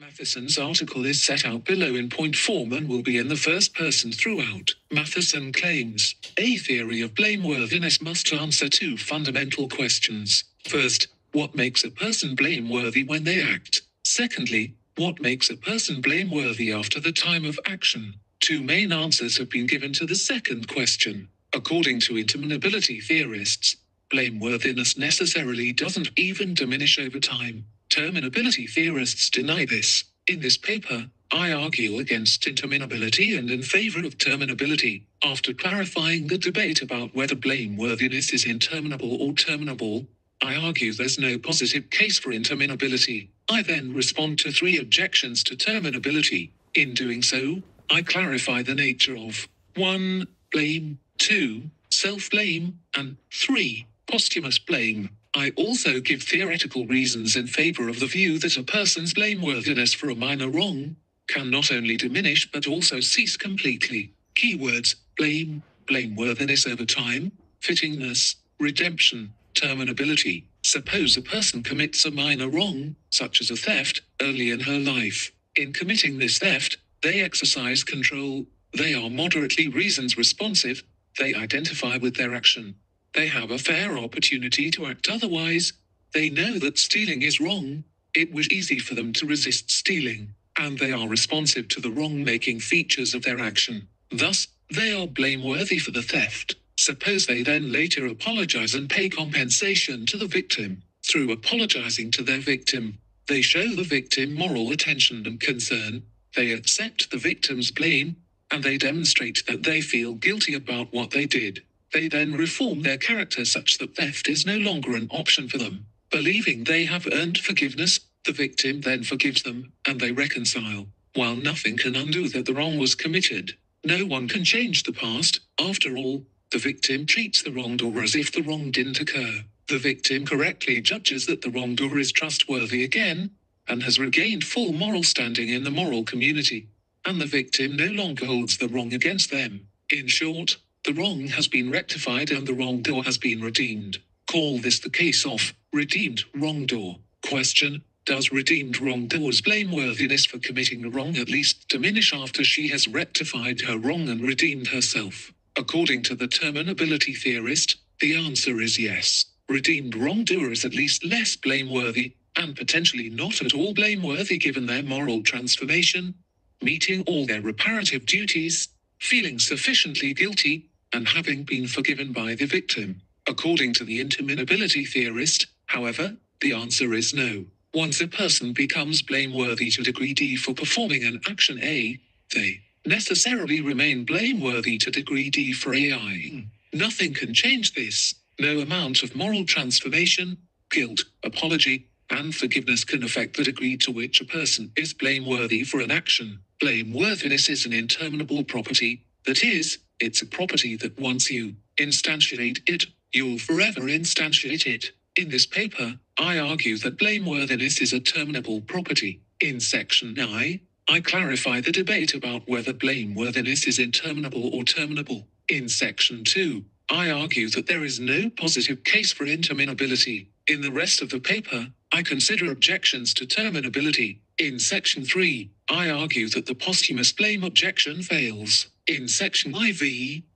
Matheson's article is set out below in point form and will be in the first person throughout. Matheson claims, a theory of blameworthiness must answer two fundamental questions. First, what makes a person blameworthy when they act? Secondly, what makes a person blameworthy after the time of action? Two main answers have been given to the second question. According to interminability theorists, blameworthiness necessarily doesn't even diminish over time. Terminability theorists deny this. In this paper, I argue against interminability and in favor of terminability, after clarifying the debate about whether blameworthiness is interminable or terminable. I argue there's no positive case for interminability. I then respond to three objections to terminability. In doing so, I clarify the nature of 1. Blame, 2. Self-blame, and 3. Posthumous blame. I also give theoretical reasons in favor of the view that a person's blameworthiness for a minor wrong can not only diminish but also cease completely. Keywords: blame, blameworthiness over time, fittingness, redemption, terminability. Suppose a person commits a minor wrong, such as a theft, early in her life. In committing this theft, they exercise control, they are moderately reasons responsive, they identify with their action. They have a fair opportunity to act otherwise. They know that stealing is wrong. It was easy for them to resist stealing, and they are responsive to the wrong-making features of their action. Thus, they are blameworthy for the theft. Suppose they then later apologize and pay compensation to the victim. Through apologizing to their victim, they show the victim moral attention and concern. They accept the victim's blame, and they demonstrate that they feel guilty about what they did. They then reform their character such that theft is no longer an option for them. Believing they have earned forgiveness, the victim then forgives them, and they reconcile. While nothing can undo that the wrong was committed, no one can change the past. After all, the victim treats the wrongdoer as if the wrong didn't occur. The victim correctly judges that the wrongdoer is trustworthy again, and has regained full moral standing in the moral community, and the victim no longer holds the wrong against them. In short, the wrong has been rectified and the wrongdoer has been redeemed. Call this the case of redeemed wrongdoer. Question: does redeemed wrongdoer's blameworthiness for committing a wrong at least diminish after she has rectified her wrong and redeemed herself? According to the terminability theorist, the answer is yes. Redeemed wrongdoer is at least less blameworthy, and potentially not at all blameworthy given their moral transformation, meeting all their reparative duties, feeling sufficiently guilty, and having been forgiven by the victim. According to the interminability theorist, however, the answer is no. Once a person becomes blameworthy to degree D for performing an action A, they necessarily remain blameworthy to degree D for AI. Nothing can change this. No amount of moral transformation, guilt, apology, and forgiveness can affect the degree to which a person is blameworthy for an action. Blameworthiness is an interminable property. That is, it's a property that once you instantiate it, you'll forever instantiate it. In this paper, I argue that blameworthiness is a terminable property. In section I clarify the debate about whether blameworthiness is interminable or terminable. In section 2, I argue that there is no positive case for interminability. In the rest of the paper, I consider objections to terminability. In section 3, I argue that the posthumous blame objection fails. In section IV,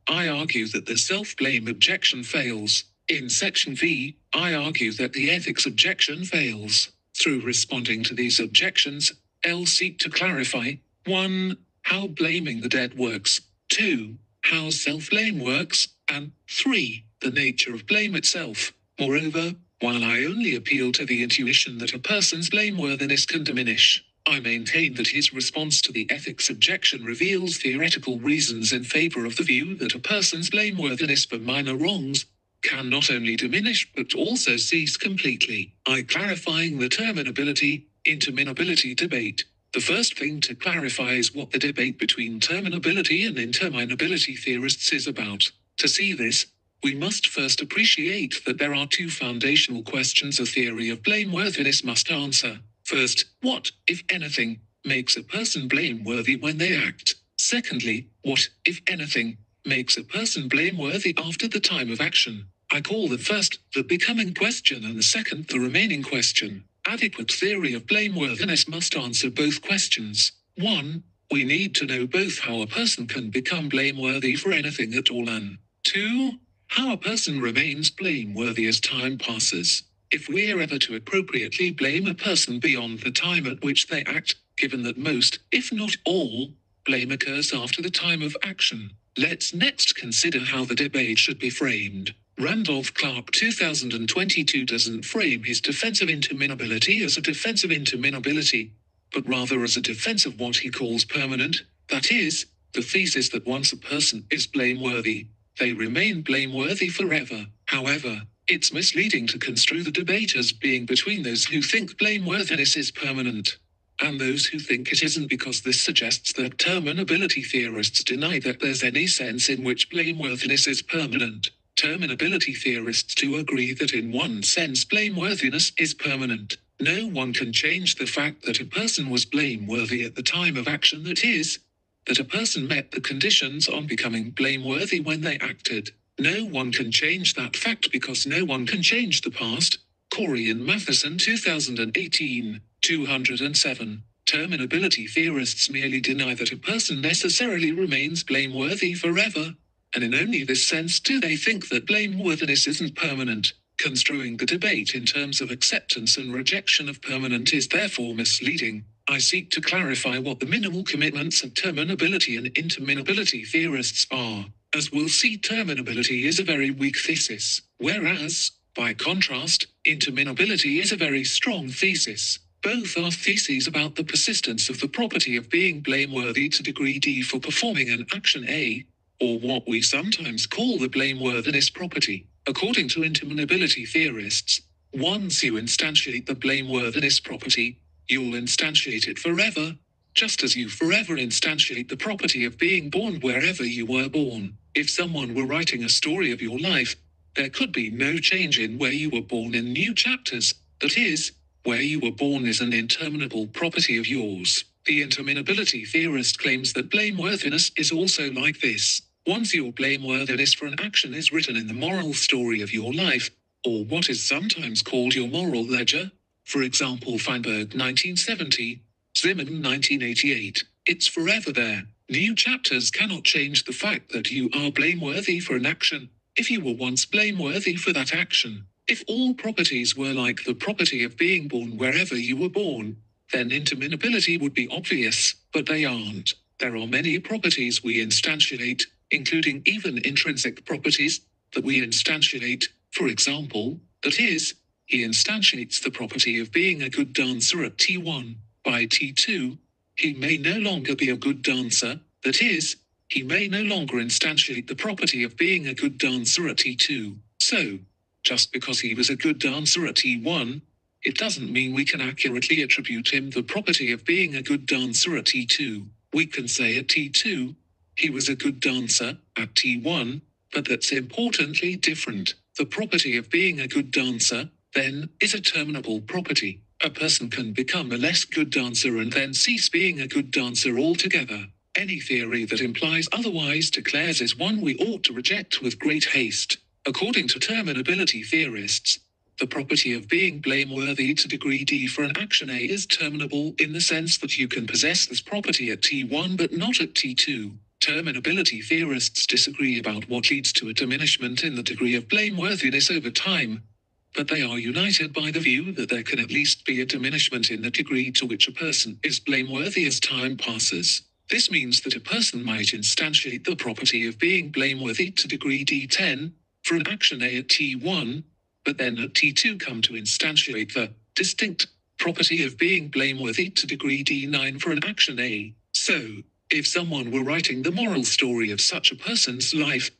I argue that the self-blame objection fails. In section V, I argue that the ethics objection fails. Through responding to these objections, I'll seek to clarify: 1. How blaming the dead works, 2. How self-blame works, and 3. The nature of blame itself. Moreover, while I only appeal to the intuition that a person's blameworthiness can diminish, I maintain that his response to the ethics objection reveals theoretical reasons in favor of the view that a person's blameworthiness for minor wrongs can not only diminish but also cease completely. I clarifying the terminability, interminability debate. The first thing to clarify is what the debate between terminability and interminability theorists is about. To see this, we must first appreciate that there are two foundational questions a theory of blameworthiness must answer. First, what, if anything, makes a person blameworthy when they act? Secondly, what, if anything, makes a person blameworthy after the time of action? I call the first the becoming question and the second the remaining question. adequate theory of blameworthiness must answer both questions. 1. We need to know both how a person can become blameworthy for anything at all, and 2. How a person remains blameworthy as time passes. If we're ever to appropriately blame a person beyond the time at which they act, given that most, if not all, blame occurs after the time of action, let's next consider how the debate should be framed. Randolph Clarke 2022 doesn't frame his defense of interminability as a defense of interminability, but rather as a defense of what he calls permanent, that is, the thesis that once a person is blameworthy, they remain blameworthy forever. However, it's misleading to construe the debate as being between those who think blameworthiness is permanent and those who think it isn't, because this suggests that terminability theorists deny that there's any sense in which blameworthiness is permanent. Terminability theorists do agree that in one sense blameworthiness is permanent. No one can change the fact that a person was blameworthy at the time of action, that is, that a person met the conditions on becoming blameworthy when they acted. No one can change that fact because no one can change the past. Khoury and Matheson 2018, 207. Terminability theorists merely deny that a person necessarily remains blameworthy forever, and in only this sense do they think that blameworthiness isn't permanent. Construing the debate in terms of acceptance and rejection of permanent is therefore misleading. I seek to clarify what the minimal commitments of terminability and interminability theorists are. As we'll see, terminability is a very weak thesis, whereas, by contrast, interminability is a very strong thesis. Both are theses about the persistence of the property of being blameworthy to degree D for performing an action A, or what we sometimes call the blameworthiness property. According to interminability theorists, once you instantiate the blameworthiness property, you'll instantiate it forever, just as you forever instantiate the property of being born wherever you were born. If someone were writing a story of your life, there could be no change in where you were born in new chapters, that is, where you were born is an interminable property of yours. The interminability theorist claims that blameworthiness is also like this. Once your blameworthiness for an action is written in the moral story of your life, or what is sometimes called your moral ledger, for example Feinberg 1970, Zimmerman 1988, it's forever there. New chapters cannot change the fact that you are blameworthy for an action, if you were once blameworthy for that action. If all properties were like the property of being born wherever you were born, then interminability would be obvious, but they aren't. There are many properties we instantiate, including even intrinsic properties, that we instantiate. For example, that is, he instantiates the property of being a good dancer at T1. By T2, he may no longer be a good dancer, that is, he may no longer instantiate the property of being a good dancer at T2. So, just because he was a good dancer at T1, it doesn't mean we can accurately attribute him the property of being a good dancer at T2. We can say at T2, he was a good dancer at T1, but that's importantly different. The property of being a good dancer, then, is a terminable property. A person can become a less good dancer and then cease being a good dancer altogether. Any theory that implies otherwise declares is one we ought to reject with great haste. According to terminability theorists, the property of being blameworthy to degree D for an action A is terminable in the sense that you can possess this property at T1 but not at T2. Terminability theorists disagree about what leads to a diminishment in the degree of blameworthiness over time, but they are united by the view that there can at least be a diminishment in the degree to which a person is blameworthy as time passes. This means that a person might instantiate the property of being blameworthy to degree D10 for an action A at T1, but then at T2 come to instantiate the distinct property of being blameworthy to degree D9 for an action A. So, if someone were writing the moral story of such a person's life,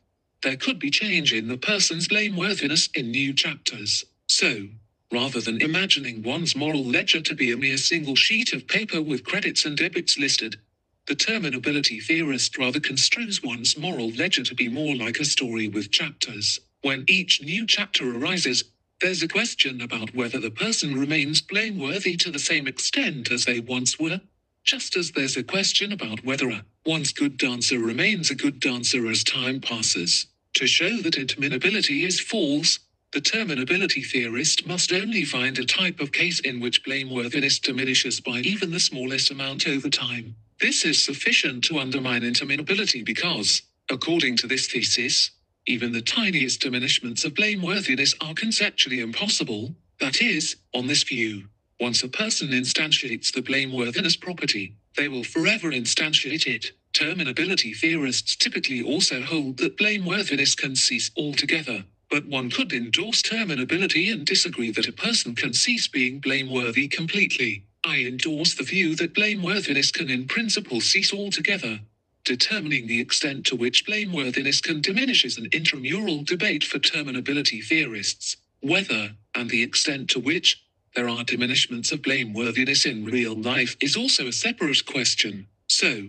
there could be change in the person's blameworthiness in new chapters. So, rather than imagining one's moral ledger to be a mere single sheet of paper with credits and debits listed, the terminability theorist rather construes one's moral ledger to be more like a story with chapters. When each new chapter arises, there's a question about whether the person remains blameworthy to the same extent as they once were, just as there's a question about whether a once good dancer remains a good dancer as time passes. To show that interminability is false, the terminability theorist must only find a type of case in which blameworthiness diminishes by even the smallest amount over time. This is sufficient to undermine interminability because, according to this thesis, even the tiniest diminishments of blameworthiness are conceptually impossible, that is, on this view. Once a person instantiates the blameworthiness property, they will forever instantiate it. Terminability theorists typically also hold that blameworthiness can cease altogether, but one could endorse terminability and disagree that a person can cease being blameworthy completely. I endorse the view that blameworthiness can in principle cease altogether. Determining the extent to which blameworthiness can diminish is an intramural debate for terminability theorists, whether, and the extent to which, there are diminishments of blameworthiness in real life is also a separate question. So,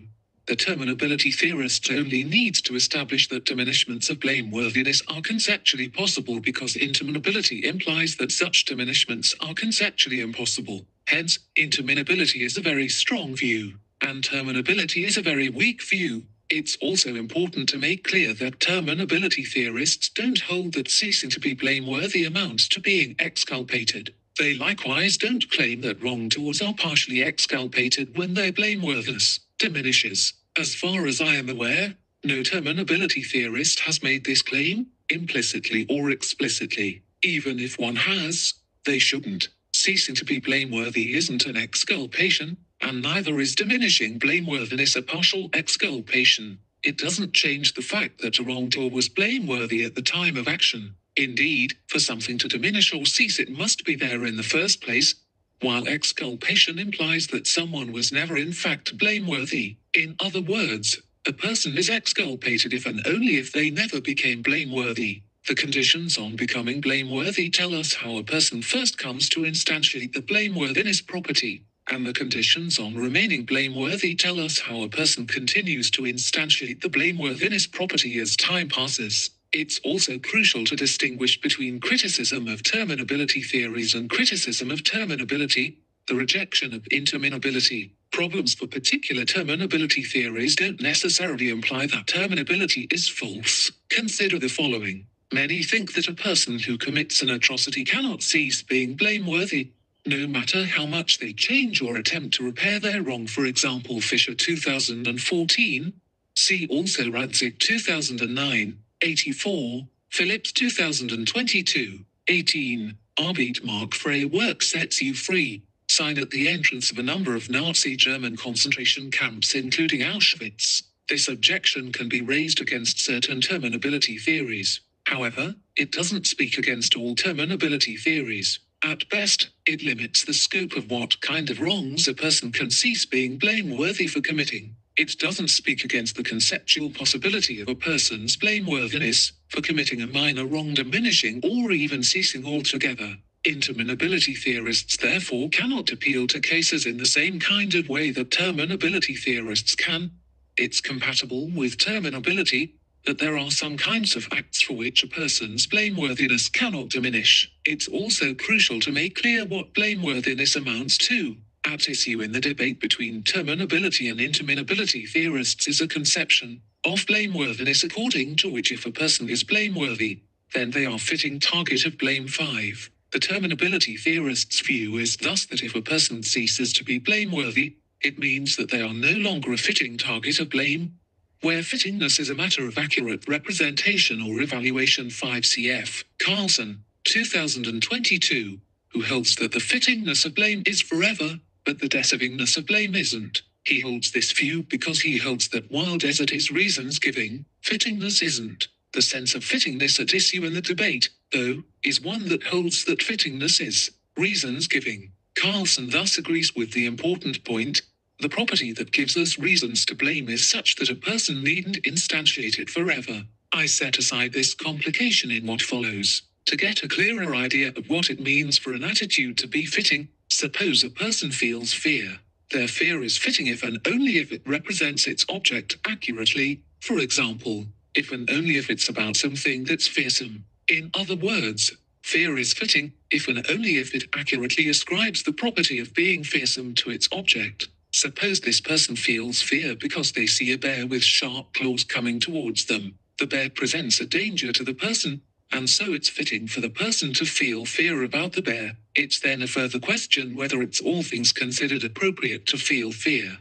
the terminability theorist only needs to establish that diminishments of blameworthiness are conceptually possible because interminability implies that such diminishments are conceptually impossible. Hence, interminability is a very strong view, and terminability is a very weak view. It's also important to make clear that terminability theorists don't hold that ceasing to be blameworthy amounts to being exculpated. They likewise don't claim that wrongdoers are partially exculpated when their blameworthiness diminishes. As far as I am aware, no terminability theorist has made this claim, implicitly or explicitly. Even if one has, they shouldn't. Ceasing to be blameworthy isn't an exculpation, and neither is diminishing blameworthiness a partial exculpation. It doesn't change the fact that a wrongdoer was blameworthy at the time of action. Indeed, for something to diminish or cease, it must be there in the first place, while exculpation implies that someone was never in fact blameworthy. In other words, a person is exculpated if and only if they never became blameworthy. The conditions on becoming blameworthy tell us how a person first comes to instantiate the blameworthiness property, and the conditions on remaining blameworthy tell us how a person continues to instantiate the blameworthiness property as time passes. It's also crucial to distinguish between criticism of terminability theories and criticism of terminability, the rejection of interminability. Problems for particular terminability theories don't necessarily imply that terminability is false. Consider the following. Many think that a person who commits an atrocity cannot cease being blameworthy, no matter how much they change or attempt to repair their wrong. For example, Fisher 2014, see also Radzik 2009. 84, Phillips 2022, 18, Arbeit Macht Frei work sets you free, sign at the entrance of a number of Nazi German concentration camps including Auschwitz. This objection can be raised against certain terminability theories. However, it doesn't speak against all terminability theories. At best, it limits the scope of what kind of wrongs a person can cease being blameworthy for committing. It doesn't speak against the conceptual possibility of a person's blameworthiness for committing a minor wrong diminishing or even ceasing altogether. Interminability theorists therefore cannot appeal to cases in the same kind of way that terminability theorists can. It's compatible with terminability that there are some kinds of acts for which a person's blameworthiness cannot diminish. It's also crucial to make clear what blameworthiness amounts to. At issue in the debate between terminability and interminability theorists is a conception of blameworthiness according to which if a person is blameworthy, then they are fitting target of blame 5. The terminability theorist's view is thus that if a person ceases to be blameworthy, it means that they are no longer a fitting target of blame, where fittingness is a matter of accurate representation or evaluation. 5 cf. Carlson, 2022, who holds that the fittingness of blame is forever, but the deservingness of blame isn't. He holds this view because he holds that while desert is reason's giving, fittingness isn't. The sense of fittingness at issue in the debate, though, is one that holds that fittingness is reason's giving. Carlson thus agrees with the important point. The property that gives us reasons to blame is such that a person needn't instantiate it forever. I set aside this complication in what follows. To get a clearer idea of what it means for an attitude to be fitting, suppose a person feels fear. Their fear is fitting if and only if it represents its object accurately, for example, if and only if it's about something that's fearsome. In other words, fear is fitting if and only if it accurately ascribes the property of being fearsome to its object. Suppose this person feels fear because they see a bear with sharp claws coming towards them. The bear presents a danger to the person, and so it's fitting for the person to feel fear about the bear. It's then a further question whether it's all things considered appropriate to feel fear,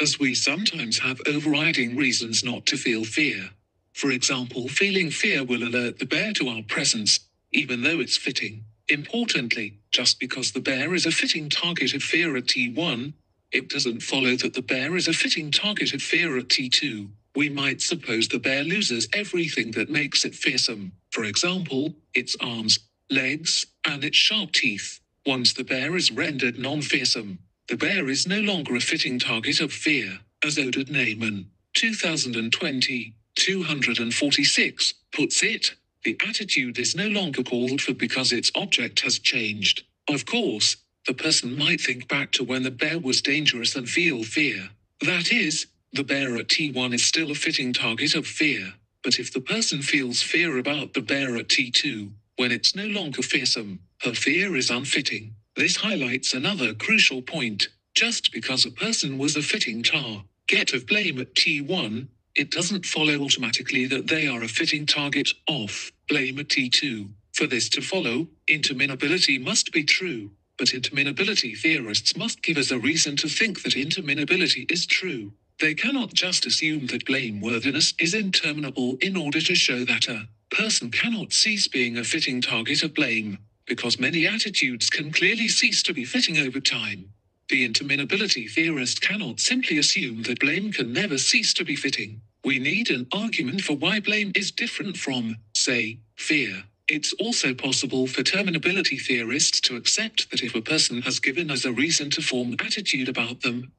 as we sometimes have overriding reasons not to feel fear. For example, feeling fear will alert the bear to our presence, even though it's fitting. Importantly, just because the bear is a fitting target of fear at T1, it doesn't follow that the bear is a fitting target of fear at T2. We might suppose the bear loses everything that makes it fearsome, for example, its arms, legs, and its sharp teeth. Once the bear is rendered non-fearsome, the bear is no longer a fitting target of fear, as Oded Na'aman, 2020, 246, puts it. The attitude is no longer called for because its object has changed. Of course, the person might think back to when the bear was dangerous and feel fear. That is, the bear at T1 is still a fitting target of fear, but if the person feels fear about the bear at T2, when it's no longer fearsome, her fear is unfitting. This highlights another crucial point. Just because a person was a fitting target of blame at T1, it doesn't follow automatically that they are a fitting target of blame at T2. For this to follow, interminability must be true, but interminability theorists must give us a reason to think that interminability is true. They cannot just assume that blameworthiness is interminable in order to show that a person cannot cease being a fitting target of blame, because many attitudes can clearly cease to be fitting over time. The interminability theorist cannot simply assume that blame can never cease to be fitting. We need an argument for why blame is different from, say, fear. It's also possible for terminability theorists to accept that if a person has given us a reason to form attitude about them,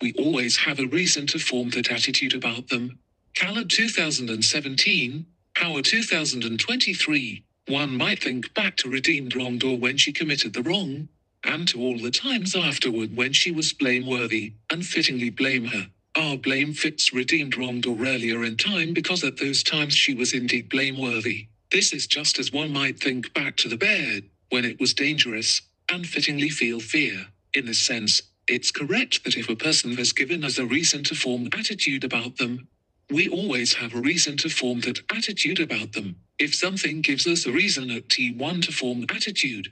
we always have a reason to form that attitude about them. Callard 2017, Power 2023, one might think back to redeemed wrongdoer when she committed the wrong, and to all the times afterward when she was blameworthy, and fittingly blame her. Our blame fits redeemed wrongdoer earlier in time because at those times she was indeed blameworthy. This is just as one might think back to the bear, when it was dangerous, and fittingly feel fear. In this sense, it's correct that if a person has given us a reason to form attitude about them, we always have a reason to form that attitude about them. If something gives us a reason at T1 to form attitude,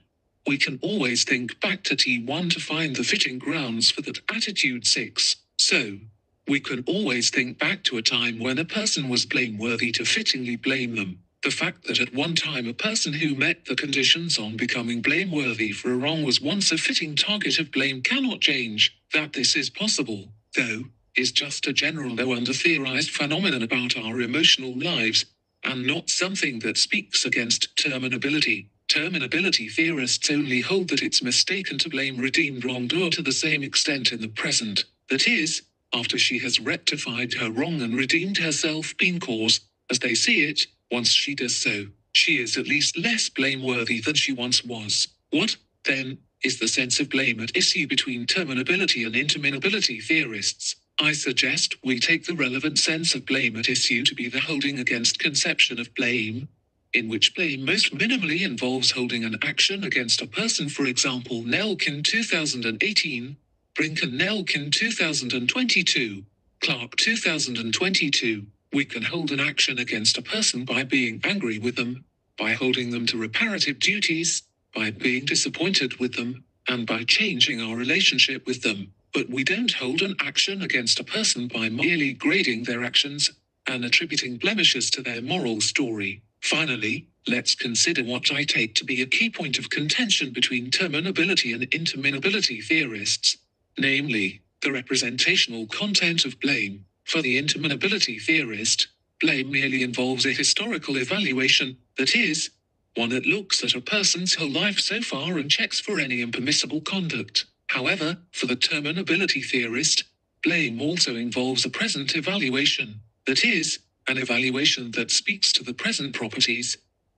we can always think back to T1 to find the fitting grounds for that attitude 6. So, we can always think back to a time when a person was blameworthy to fittingly blame them. The fact that at one time a person who met the conditions on becoming blameworthy for a wrong was once a fitting target of blame cannot change. That this is possible, though, is just a general though under-theorized phenomenon about our emotional lives, and not something that speaks against terminability. Terminability theorists only hold that it's mistaken to blame redeemed wrongdoer to the same extent in the present, that is, after she has rectified her wrong and redeemed herself being cause, as they see it. Once she does so, she is at least less blameworthy than she once was. What, then, is the sense of blame at issue between terminability and interminability theorists? I suggest we take the relevant sense of blame at issue to be the holding against conception of blame, in which blame most minimally involves holding an action against a person, for example Nelkin 2018, Brink and Nelkin 2022, Clarke 2022. We can hold an action against a person by being angry with them, by holding them to reparative duties, by being disappointed with them, and by changing our relationship with them. But we don't hold an action against a person by merely grading their actions and attributing blemishes to their moral story. Finally, let's consider what I take to be a key point of contention between terminability and interminability theorists, namely, the representational content of blame. For the interminability theorist, blame merely involves a historical evaluation, that is, one that looks at a person's whole life so far and checks for any impermissible conduct. However, for the terminability theorist, blame also involves a present evaluation, that is, an evaluation that speaks to the present properties,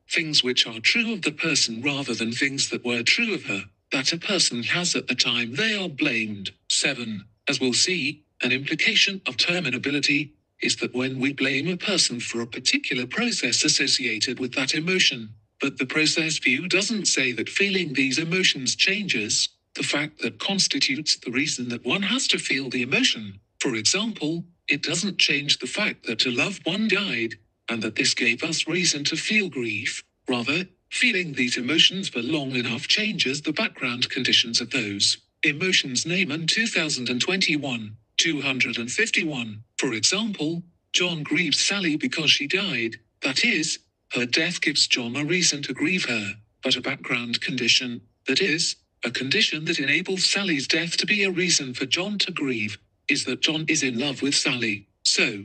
things which are true of the person rather than things that were true of her, that a person has at the time they are blamed. 7. As we'll see, an implication of terminability is that when we blame a person for a particular process associated with that emotion, but the process view doesn't say that feeling these emotions changes the fact that constitutes the reason that one has to feel the emotion. For example, it doesn't change the fact that a loved one died, and that this gave us reason to feel grief. Rather, feeling these emotions for long enough changes the background conditions of those emotions. Naaman 2021, 251. For example, John grieves Sally because she died, that is, her death gives John a reason to grieve her, but a background condition, that is, a condition that enables Sally's death to be a reason for John to grieve, is that John is in love with Sally, so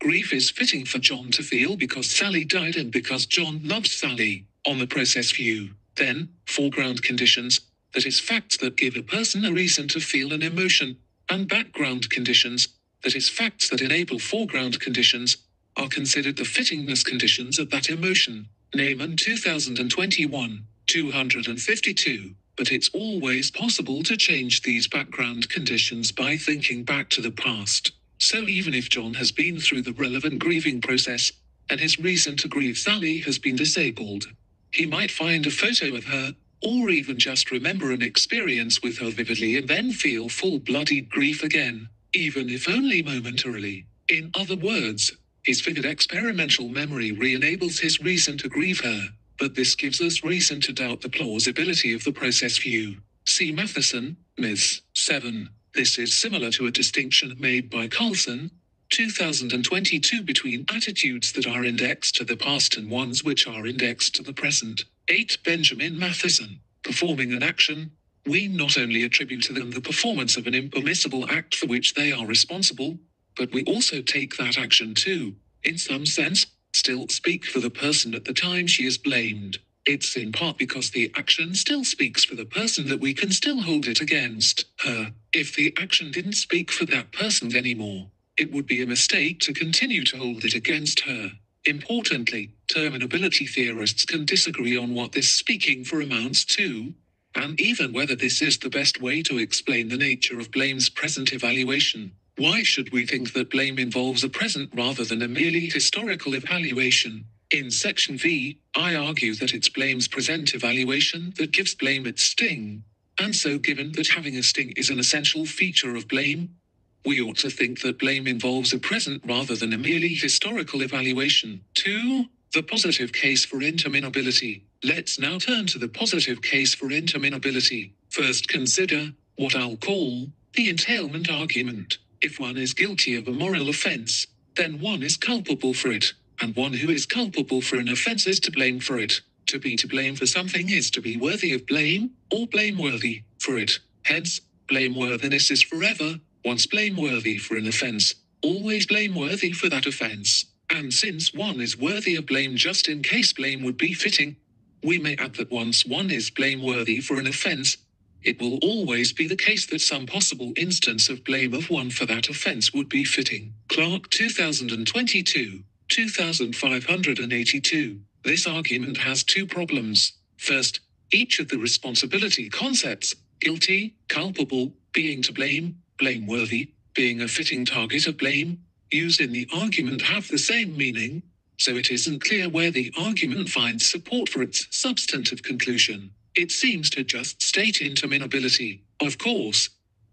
grief is fitting for John to feel because Sally died and because John loves Sally. On the process view, then, foreground conditions, that is, facts that give a person a reason to feel an emotion, and background conditions, that is, facts that enable foreground conditions, are considered the fittingness conditions of that emotion. Naaman 2021, 252. But it's always possible to change these background conditions by thinking back to the past. So even if John has been through the relevant grieving process, and his reason to grieve Sally has been disabled, he might find a photo of her, or even just remember an experience with her vividly and then feel full-blooded grief again, even if only momentarily. In other words, his vivid experimental memory re-enables his reason to grieve her, but this gives us reason to doubt the plausibility of the process view. See Matheson, Ms. 7. This is similar to a distinction made by Carlson, 2022, between attitudes that are indexed to the past and ones which are indexed to the present. 8. Benjamin Matheson, performing an action, we not only attribute to them the performance of an impermissible act for which they are responsible, but we also take that action to, in some sense, still speak for the person at the time she is blamed. It's in part because the action still speaks for the person that we can still hold it against her. If the action didn't speak for that person anymore, it would be a mistake to continue to hold it against her. Importantly, terminability theorists can disagree on what this speaking for amounts to, and even whether this is the best way to explain the nature of blame's present evaluation. Why should we think that blame involves a present rather than a merely historical evaluation? In section V, I argue that it's blame's present evaluation that gives blame its sting, and so given that having a sting is an essential feature of blame, we ought to think that blame involves a present rather than a merely historical evaluation. 2. The positive case for interminability. Let's now turn to the positive case for interminability. First, consider what I'll call the entailment argument. If one is guilty of a moral offense, then one is culpable for it, and one who is culpable for an offense is to blame for it. To blame for something is to be worthy of blame, or blameworthy for it. Hence, blameworthiness is forever once blameworthy for an offense, always blameworthy for that offense. And since one is worthy of blame just in case blame would be fitting, we may add that once one is blameworthy for an offense, it will always be the case that some possible instance of blame of one for that offense would be fitting. Clarke 2022, 2582. This argument has two problems. First, each of the responsibility concepts, guilty, culpable, being to blame, blameworthy, being a fitting target of blame, used in the argument have the same meaning, so it isn't clear where the argument finds support for its substantive conclusion. It seems to just state interminability. Of course,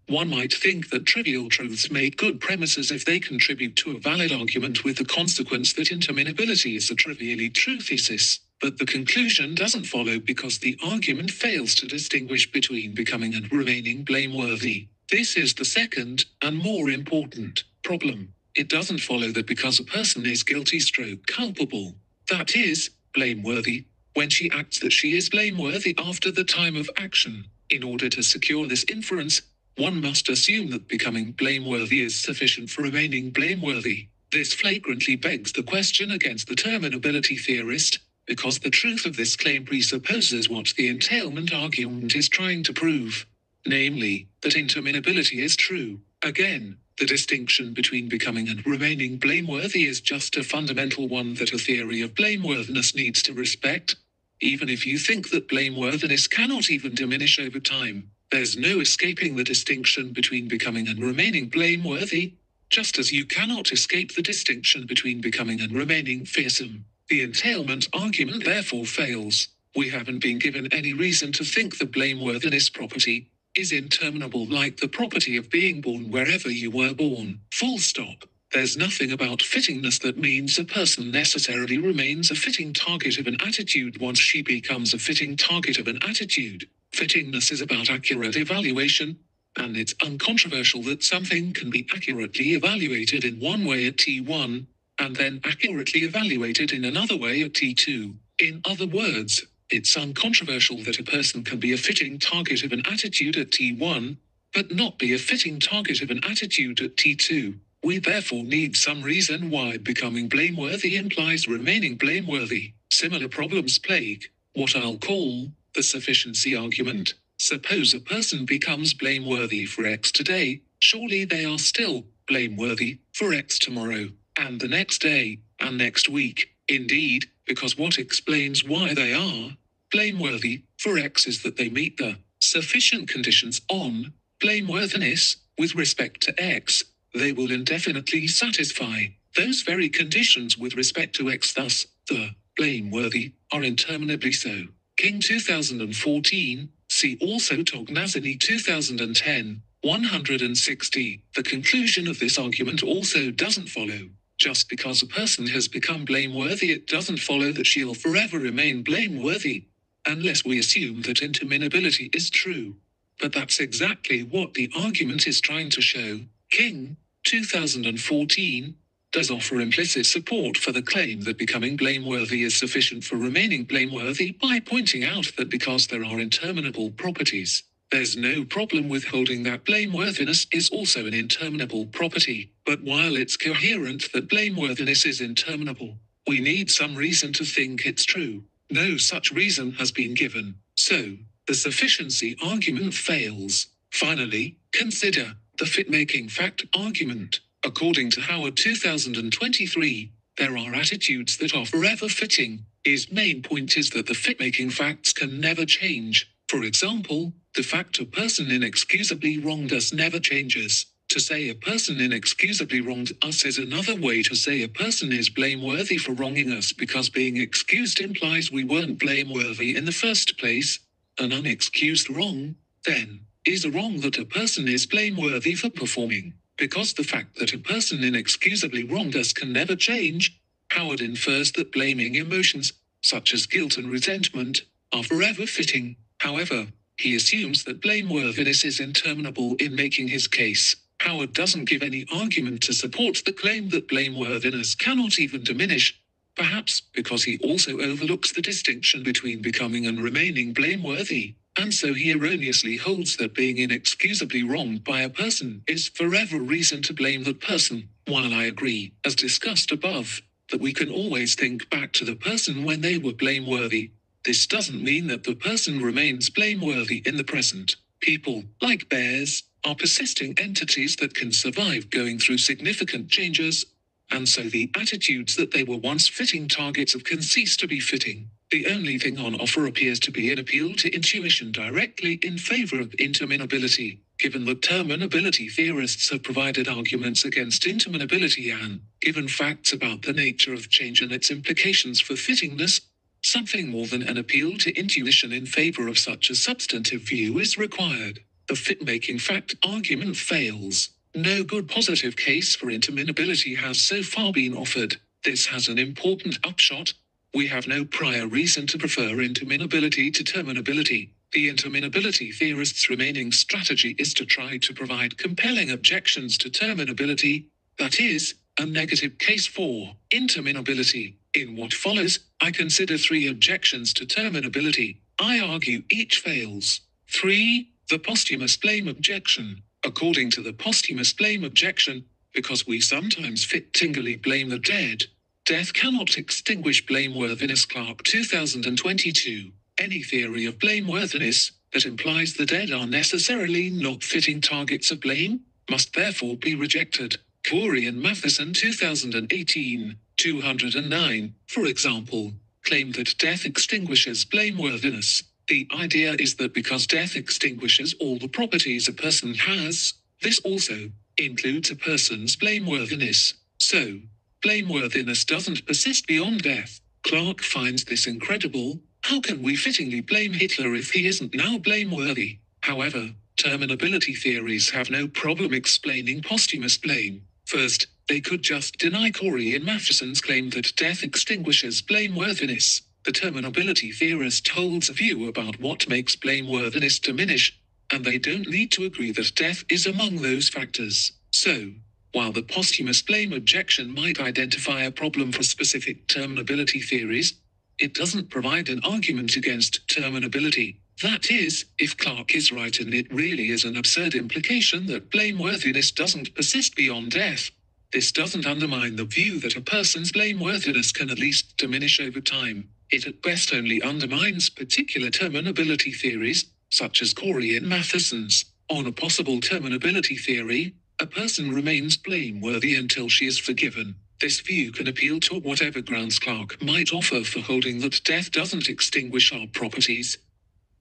one might think that trivial truths make good premises if they contribute to a valid argument, with the consequence that interminability is a trivially true thesis, but the conclusion doesn't follow because the argument fails to distinguish between becoming and remaining blameworthy. This is the second, and more important, problem. It doesn't follow that because a person is guilty/culpable, that is, blameworthy, when she acts that she is blameworthy after the time of action. In order to secure this inference, one must assume that becoming blameworthy is sufficient for remaining blameworthy. This flagrantly begs the question against the terminability theorist, because the truth of this claim presupposes what the entailment argument is trying to prove, namely, that interminability is true. Again, the distinction between becoming and remaining blameworthy is just a fundamental one that a theory of blameworthiness needs to respect. Even if you think that blameworthiness cannot even diminish over time, there's no escaping the distinction between becoming and remaining blameworthy, just as you cannot escape the distinction between becoming and remaining fearsome. The entailment argument therefore fails. We haven't been given any reason to think the blameworthiness property is interminable like the property of being born wherever you were born. Full stop. There's nothing about fittingness that means a person necessarily remains a fitting target of an attitude once she becomes a fitting target of an attitude. Fittingness is about accurate evaluation, and it's uncontroversial that something can be accurately evaluated in one way at T1, and then accurately evaluated in another way at T2. In other words, it's uncontroversial that a person can be a fitting target of an attitude at T1, but not be a fitting target of an attitude at T2. We therefore need some reason why becoming blameworthy implies remaining blameworthy. Similar problems plague what I'll call the sufficiency argument. Suppose a person becomes blameworthy for X today, surely they are still blameworthy for X tomorrow, and the next day, and next week. Indeed, because what explains why they are blameworthy for X is that they meet the sufficient conditions on blameworthiness with respect to X. They will indefinitely satisfy those very conditions with respect to X. Thus, the blameworthy are interminably so. King 2014, see also Tognazzini 2010, 160. The conclusion of this argument also doesn't follow. Just because a person has become blameworthy, it doesn't follow that she'll forever remain blameworthy, unless we assume that interminability is true. But that's exactly what the argument is trying to show. King, 2014, does offer implicit support for the claim that becoming blameworthy is sufficient for remaining blameworthy by pointing out that because there are interminable properties, there's no problem with holding that blameworthiness is also an interminable property. But while it's coherent that blameworthiness is interminable, we need some reason to think it's true. No such reason has been given, so the sufficiency argument fails. Finally, consider the fit-making fact argument. According to Howard 2023, there are attitudes that are forever fitting. His main point is that the fit-making facts can never change. For example, the fact a person inexcusably wronged us never changes. To say a person inexcusably wronged us is another way to say a person is blameworthy for wronging us, because being excused implies we weren't blameworthy in the first place. An unexcused wrong, then, is a wrong that a person is blameworthy for performing. Because the fact that a person inexcusably wronged us can never change, Howard infers that blaming emotions, such as guilt and resentment, are forever fitting. However, he assumes that blameworthiness is interminable in making his case. Howard doesn't give any argument to support the claim that blameworthiness cannot even diminish, perhaps because he also overlooks the distinction between becoming and remaining blameworthy. And so he erroneously holds that being inexcusably wronged by a person is forever reason to blame that person. While I agree, as discussed above, that we can always think back to the person when they were blameworthy, this doesn't mean that the person remains blameworthy in the present. People, like bears, are persisting entities that can survive going through significant changes, and so the attitudes that they were once fitting targets of can cease to be fitting. The only thing on offer appears to be an appeal to intuition directly in favor of interminability. Given that terminability theorists have provided arguments against interminability and given facts about the nature of change and its implications for fittingness, something more than an appeal to intuition in favor of such a substantive view is required. The fit-making fact argument fails. No good positive case for interminability has so far been offered. This has an important upshot. We have no prior reason to prefer interminability to terminability. The interminability theorist's remaining strategy is to try to provide compelling objections to terminability, that is, a negative case for interminability. In what follows, I consider three objections to terminability. I argue each fails. 3. The posthumous blame objection. According to the posthumous blame objection, because we sometimes fittingly blame the dead, death cannot extinguish blameworthiness. Clarke 2022. Any theory of blameworthiness that implies the dead are necessarily not fitting targets of blame must therefore be rejected. Khoury and Matheson 2018, 209, for example, claim that death extinguishes blameworthiness. The idea is that because death extinguishes all the properties a person has, this also includes a person's blameworthiness. So, blameworthiness doesn't persist beyond death. Clarke finds this incredible. How can we fittingly blame Hitler if he isn't now blameworthy? However, terminability theories have no problem explaining posthumous blame. First, They could just deny Khoury and Matheson's claim that death extinguishes blameworthiness. The terminability theorist holds a view about what makes blameworthiness diminish, and they don't need to agree that death is among those factors. So, while the posthumous blame objection might identify a problem for specific terminability theories, it doesn't provide an argument against terminability. That is, if Clarke is right and it really is an absurd implication that blameworthiness doesn't persist beyond death, this doesn't undermine the view that a person's blameworthiness can at least diminish over time. It at best only undermines particular terminability theories, such as Khoury and Matheson's. On a possible terminability theory, a person remains blameworthy until she is forgiven. This view can appeal to whatever grounds Clarke might offer for holding that death doesn't extinguish our properties,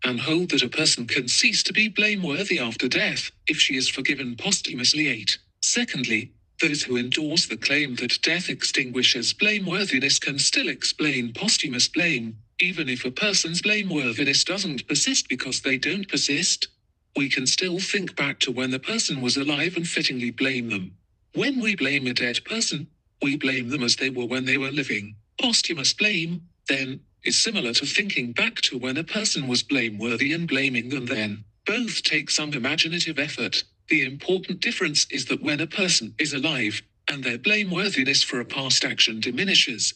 and hold that a person can cease to be blameworthy after death, if she is forgiven posthumously. 8. Secondly, those who endorse the claim that death extinguishes blameworthiness can still explain posthumous blame, even if a person's blameworthiness doesn't persist because they don't persist. We can still think back to when the person was alive and fittingly blame them. When we blame a dead person, we blame them as they were when they were living. Posthumous blame, then, is similar to thinking back to when a person was blameworthy and blaming them then. Both take some imaginative effort. The important difference is that when a person is alive, and their blameworthiness for a past action diminishes,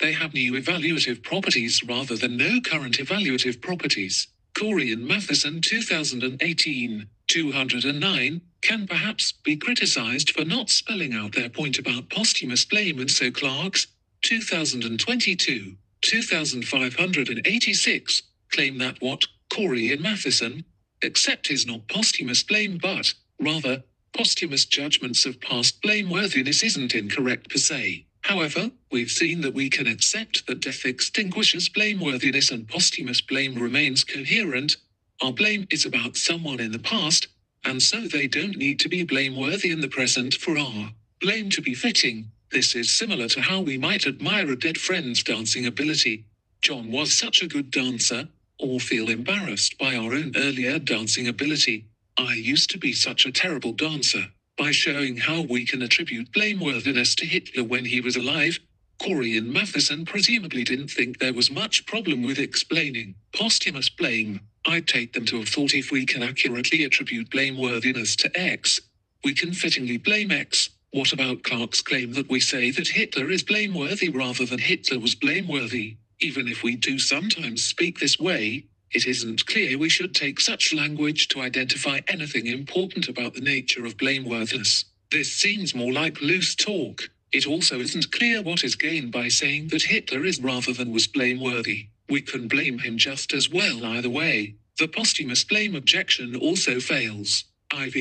they have new evaluative properties rather than no current evaluative properties. Khoury and Matheson 2018, 209, can perhaps be criticized for not spelling out their point about posthumous blame, and so Clarke's 2022, 2586, claim that what Khoury and Matheson accept is not posthumous blame but, rather, posthumous judgments of past blameworthiness isn't incorrect per se. However, we've seen that we can accept that death extinguishes blameworthiness and posthumous blame remains coherent. Our blame is about someone in the past, and so they don't need to be blameworthy in the present for our blame to be fitting. This is similar to how we might admire a dead friend's dancing ability. John was such a good dancer, or feel embarrassed by our own earlier dancing ability. I used to be such a terrible dancer. By showing how we can attribute blameworthiness to Hitler when he was alive, Khoury and Matheson presumably didn't think there was much problem with explaining posthumous blame. I'd take them to have thought if we can accurately attribute blameworthiness to X, we can fittingly blame X. What about Clarke's claim that we say that Hitler is blameworthy rather than Hitler was blameworthy? Even if we do sometimes speak this way, it isn't clear we should take such language to identify anything important about the nature of blameworthiness. This seems more like loose talk. It also isn't clear what is gained by saying that Hitler is rather than was blameworthy. We can blame him just as well either way. The posthumous blame objection also fails. IV.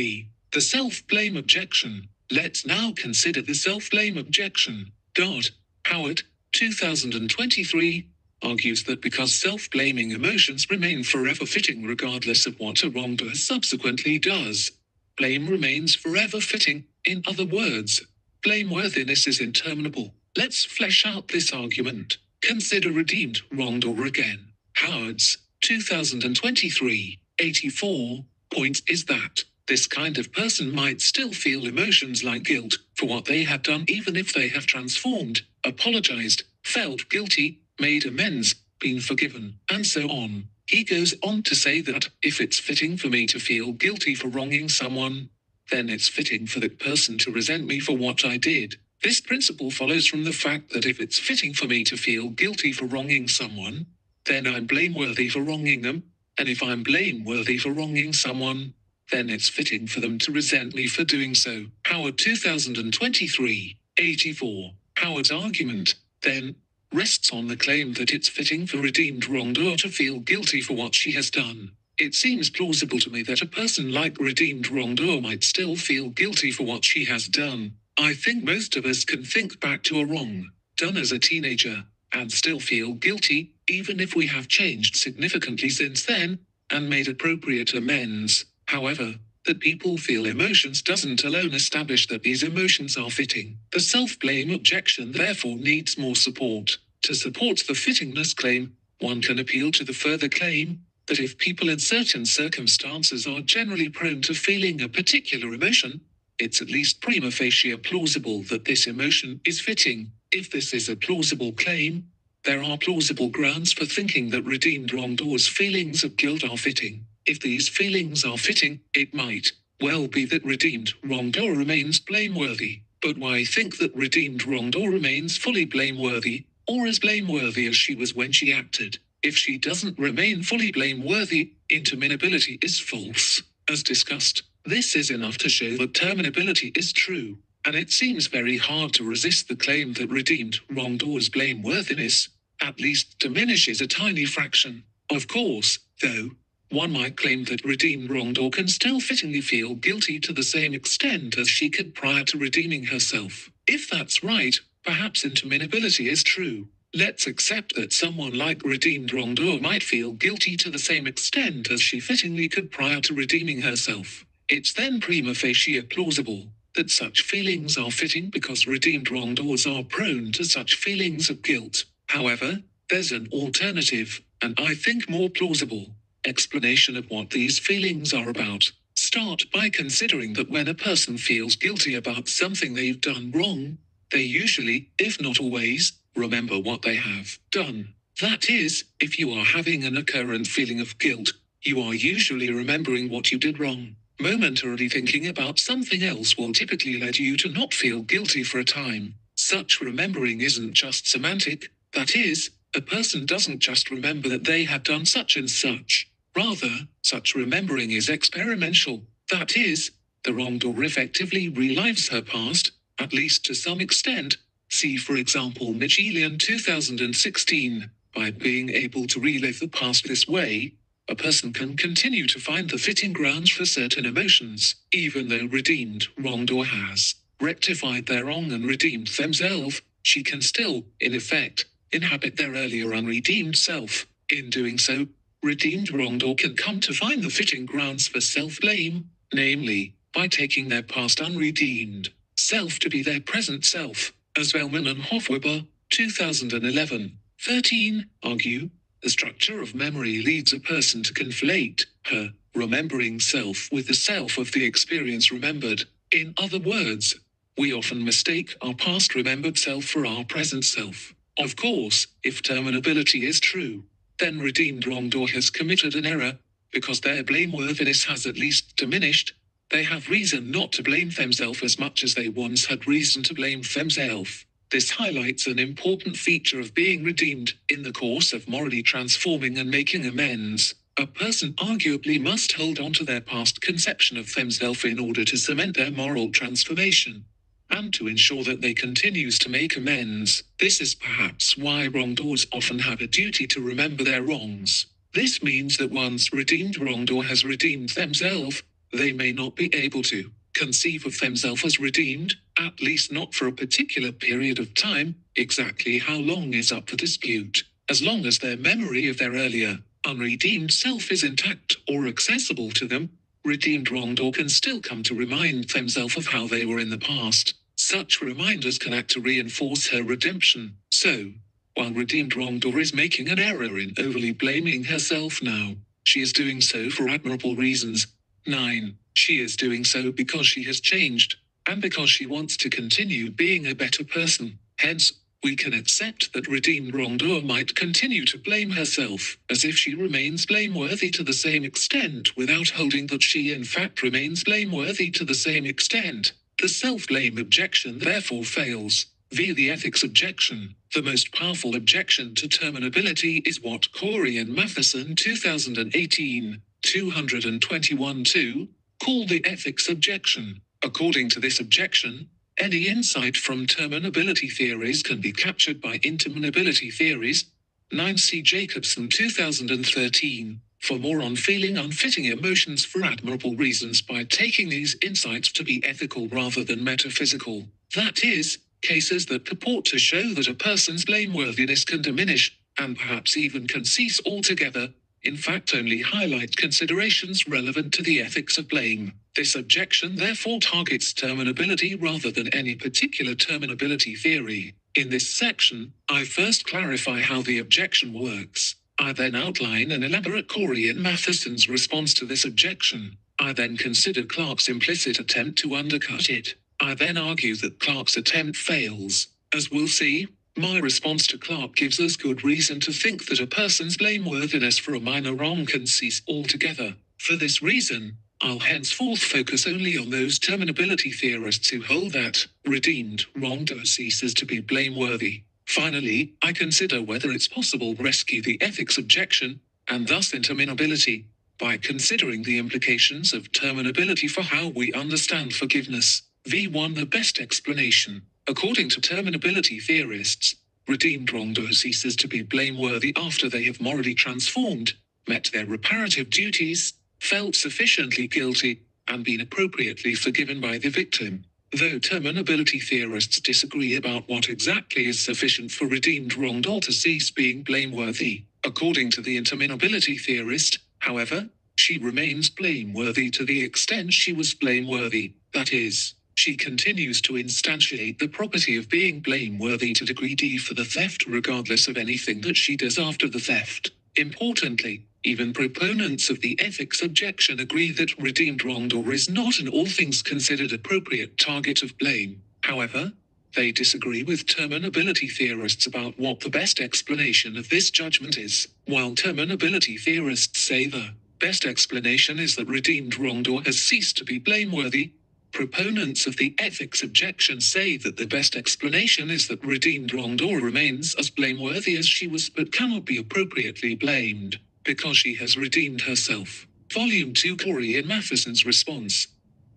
The self-blame objection. Let's now consider the self-blame objection. Dodd, Howard, 2023, argues that because self-blaming emotions remain forever fitting regardless of what a wrongdoer subsequently does, blame remains forever fitting. In other words, blameworthiness is interminable. Let's flesh out this argument. Consider redeemed wrongdoer again. Howard's 2023, 84, point is that this kind of person might still feel emotions like guilt for what they have done even if they have transformed, apologized, felt guilty, made amends, been forgiven, and so on. He goes on to say that if it's fitting for me to feel guilty for wronging someone, then it's fitting for that person to resent me for what I did. This principle follows from the fact that if it's fitting for me to feel guilty for wronging someone, then I'm blameworthy for wronging them, and if I'm blameworthy for wronging someone, then it's fitting for them to resent me for doing so. Howard 2023, 84. Howard's argument, then, rests on the claim that it's fitting for redeemed wrongdoer to feel guilty for what she has done. It seems plausible to me that a person like redeemed wrongdoer might still feel guilty for what she has done. I think most of us can think back to a wrong done as a teenager and still feel guilty, even if we have changed significantly since then and made appropriate amends. However, that people feel emotions doesn't alone establish that these emotions are fitting. The self-blame objection therefore needs more support. To support the fittingness claim, one can appeal to the further claim that if people in certain circumstances are generally prone to feeling a particular emotion, it's at least prima facie plausible that this emotion is fitting. If this is a plausible claim, there are plausible grounds for thinking that redeemed wrongdoers' feelings of guilt are fitting. If these feelings are fitting, it might well be that redeemed wrongdoer remains blameworthy. But why think that redeemed wrongdoer remains fully blameworthy, or as blameworthy as she was when she acted? If she doesn't remain fully blameworthy, interminability is false. As discussed, this is enough to show that terminability is true, and it seems very hard to resist the claim that redeemed wrongdoer's blameworthiness at least diminishes a tiny fraction. Of course, though, one might claim that redeemed wrongdoer can still fittingly feel guilty to the same extent as she could prior to redeeming herself. If that's right, perhaps interminability is true. Let's accept that someone like redeemed wrongdoer might feel guilty to the same extent as she fittingly could prior to redeeming herself. It's then prima facie plausible that such feelings are fitting because redeemed wrongdoers are prone to such feelings of guilt. However, there's an alternative, and I think more plausible, explanation of what these feelings are about. Start by considering that when a person feels guilty about something they've done wrong, they usually, if not always, remember what they have done. That is, if you are having an occurrent feeling of guilt, you are usually remembering what you did wrong. Momentarily thinking about something else will typically lead you to not feel guilty for a time. Such remembering isn't just semantic, that is, a person doesn't just remember that they have done such and such. Rather, such remembering is experimental, that is, the wrongdoer effectively relives her past, at least to some extent. See for example Michaelian 2016, by being able to relive the past this way, a person can continue to find the fitting grounds for certain emotions, even though redeemed wrongdoer has rectified their wrong and redeemed themselves, she can still, in effect, inhabit their earlier unredeemed self. In doing so, redeemed wrongdoer can come to find the fitting grounds for self-blame, namely, by taking their past unredeemed self to be their present self, as Wellman and Hofweber, 2011-13, argue. The structure of memory leads a person to conflate her remembering self with the self of the experience remembered. In other words, we often mistake our past remembered self for our present self. Of course, if terminability is true, then redeemed wrongdoer has committed an error, because their blameworthiness has at least diminished. They have reason not to blame themselves as much as they once had reason to blame themselves. This highlights an important feature of being redeemed. In the course of morally transforming and making amends, a person arguably must hold on to their past conception of themselves in order to cement their moral transformation, and to ensure that they continues to make amends. This is perhaps why wrongdoers often have a duty to remember their wrongs. This means that once redeemed wrongdoer has redeemed themselves, they may not be able to conceive of themselves as redeemed, at least not for a particular period of time. Exactly how long is up for dispute. As long as their memory of their earlier, unredeemed self is intact or accessible to them, redeemed wrongdoer can still come to remind themselves of how they were in the past. Such reminders can act to reinforce her redemption. So, while redeemed wrongdoer is making an error in overly blaming herself now, she is doing so for admirable reasons. 9. She is doing so because she has changed, and because she wants to continue being a better person. Hence, we can accept that redeemed wrongdoer might continue to blame herself, as if she remains blameworthy to the same extent, without holding that she in fact remains blameworthy to the same extent. The self-blame objection therefore fails. Via the ethics objection, the most powerful objection to terminability is what Khoury and Matheson 2018, 221-2, call the ethics objection. According to this objection, any insight from terminability theories can be captured by interminability theories. 9. See Jacobson 2013, for more on feeling unfitting emotions for admirable reasons by taking these insights to be ethical rather than metaphysical. That is, cases that purport to show that a person's blameworthiness can diminish, and perhaps even can cease altogether, in fact only highlight considerations relevant to the ethics of blame. This objection therefore targets terminability rather than any particular terminability theory. In this section, I first clarify how the objection works. I then outline and elaborate Khoury and Matheson's response to this objection. I then consider Clarke's implicit attempt to undercut it. I then argue that Clarke's attempt fails. As we'll see, my response to Clarke gives us good reason to think that a person's blameworthiness for a minor wrong can cease altogether. For this reason, I'll henceforth focus only on those terminability theorists who hold that redeemed wrongdoer ceases to be blameworthy. Finally, I consider whether it's possible to rescue the ethics objection, and thus interminability, by considering the implications of terminability for how we understand forgiveness. V1. The best explanation. According to terminability theorists, redeemed wrongdoer ceases to be blameworthy after they have morally transformed, met their reparative duties, felt sufficiently guilty, and been appropriately forgiven by the victim. Though terminability theorists disagree about what exactly is sufficient for redeemed wrongdoer to cease being blameworthy, according to the interminability theorist, however, she remains blameworthy to the extent she was blameworthy, that is, she continues to instantiate the property of being blameworthy to degree D for the theft regardless of anything that she does after the theft. Importantly, even proponents of the ethics objection agree that redeemed wrongdoer is not an all things considered appropriate target of blame. However, they disagree with terminability theorists about what the best explanation of this judgment is. While terminability theorists say the best explanation is that redeemed wrongdoer has ceased to be blameworthy, proponents of the ethics objection say that the best explanation is that redeemed wrongdoer remains as blameworthy as she was but cannot be appropriately blamed, because she has redeemed herself. Volume 2. Khoury and Matheson's response.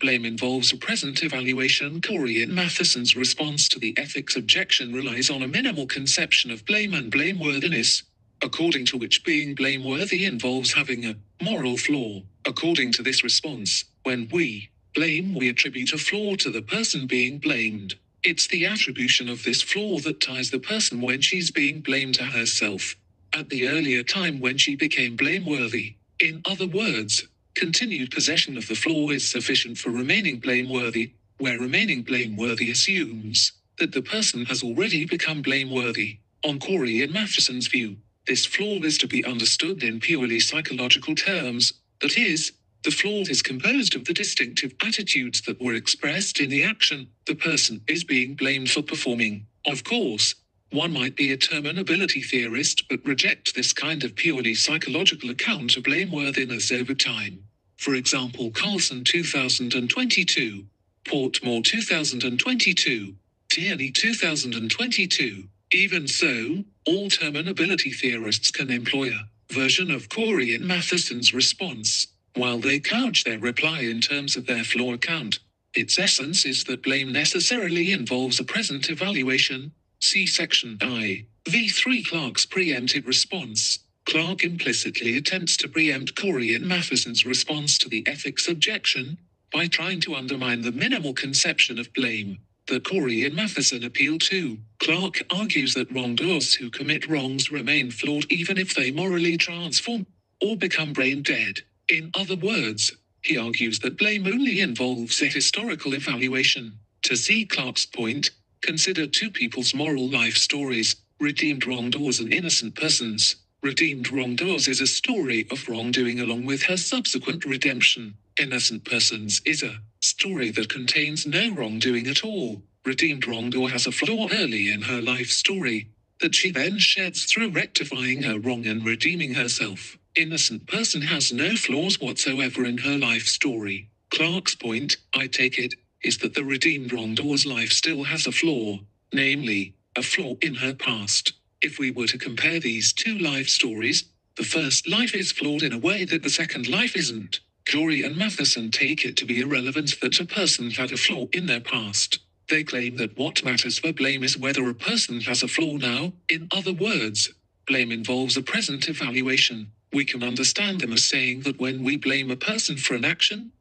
Blame involves a present evaluation. Khoury and Matheson's response to the ethics objection relies on a minimal conception of blame and blameworthiness, according to which being blameworthy involves having a moral flaw. According to this response, when we blame, we attribute a flaw to the person being blamed. It's the attribution of this flaw that ties the person when she's being blamed to herself, at the earlier time when she became blameworthy. In other words, continued possession of the flaw is sufficient for remaining blameworthy, where remaining blameworthy assumes that the person has already become blameworthy. On Khoury and Matheson's view, this flaw is to be understood in purely psychological terms, that is, the flaw is composed of the distinctive attitudes that were expressed in the action the person is being blamed for performing. Of course, one might be a terminability theorist but reject this kind of purely psychological account of blameworthiness over time. For example, Carlson 2022, Portmore 2022, Tierney 2022. Even so, all terminability theorists can employ a version of Khoury and Matheson's response. While they couch their reply in terms of their flaw account, its essence is that blame necessarily involves a present evaluation. See section I. V3. Clarke's preempted response. Clarke implicitly attempts to preempt Khoury and Matheson's response to the ethics objection by trying to undermine the minimal conception of blame that Khoury and Matheson appeal to. Clarke argues that wrongdoers who commit wrongs remain flawed even if they morally transform or become brain dead. In other words, he argues that blame only involves a historical evaluation. To see Clarke's point, consider two people's moral life stories, redeemed wrongdoers and innocent persons. Redeemed wrongdoers is a story of wrongdoing along with her subsequent redemption. Innocent persons is a story that contains no wrongdoing at all. Redeemed wrongdoer has a flaw early in her life story that she then sheds through rectifying her wrong and redeeming herself. Innocent person has no flaws whatsoever in her life story. Clarke's point, I take it, is that the redeemed wrongdoer's life still has a flaw, namely, a flaw in her past. If we were to compare these two life stories, the first life is flawed in a way that the second life isn't. Khoury and Matheson take it to be irrelevant that a person had a flaw in their past. They claim that what matters for blame is whether a person has a flaw now. In other words, blame involves a present evaluation. We can understand them as saying that when we blame a person for an action,